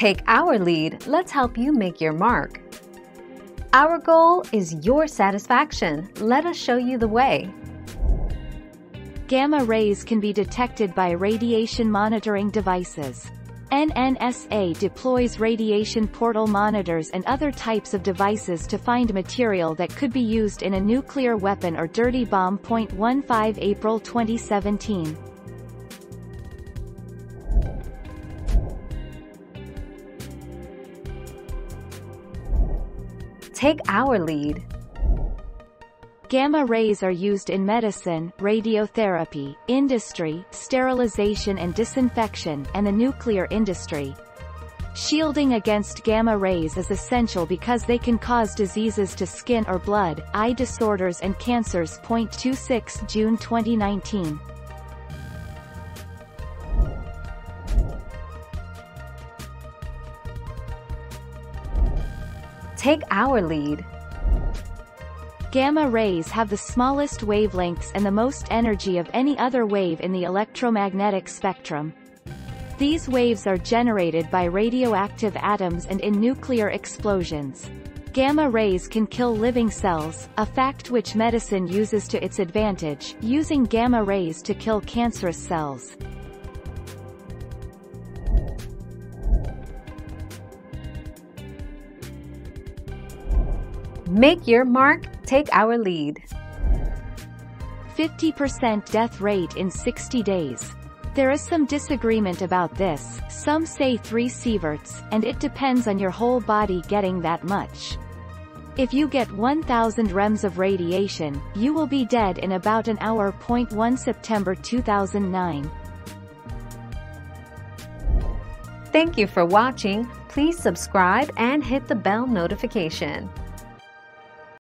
Take our lead, let's help you make your mark. Our goal is your satisfaction. Let us show you the way. Gamma rays can be detected by radiation monitoring devices. NNSA deploys radiation portal monitors and other types of devices to find material that could be used in a nuclear weapon or dirty bomb. 15 April 2017. Take our lead. Gamma rays are used in medicine, radiotherapy, industry, sterilization and disinfection, and the nuclear industry. Shielding against gamma rays is essential because they can cause diseases to skin or blood, eye disorders and cancers. 26 June 2019. Take our lead. Gamma rays have the smallest wavelengths and the most energy of any other wave in the electromagnetic spectrum. These waves are generated by radioactive atoms and in nuclear explosions. Gamma rays can kill living cells, a fact which medicine uses to its advantage, using gamma rays to kill cancerous cells. Make your mark, take our lead. 50% death rate in 60 days. There is some disagreement about this, some say 3 sieverts, and it depends on your whole body getting that much. If you get 1,000 rems of radiation, you will be dead in about an hour. 1 September 2009. Thank you for watching. Please subscribe and hit the bell notification.